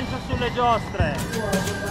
bilancia sulle giostre.